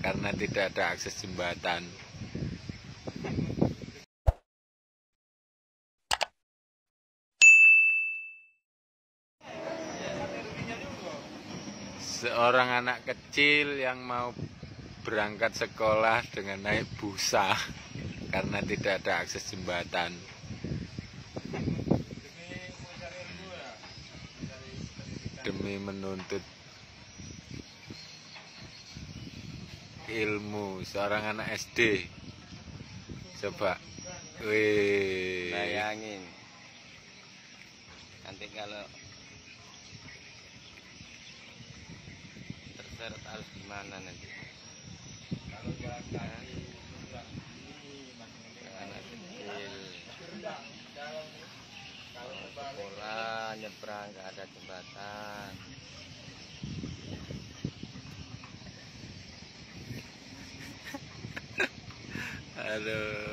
karena tidak ada akses jembatan. Seorang anak kecil yang mau berangkat sekolah dengan naik busa karena tidak ada akses jembatan. Demi menuntut ilmu, seorang anak SD. Coba, bayangin nanti kalau terseret harus gimana nanti? Kalau jalan kaki, anak kecil, kalau sekolah nyebrang nggak ada jembatan. Halo.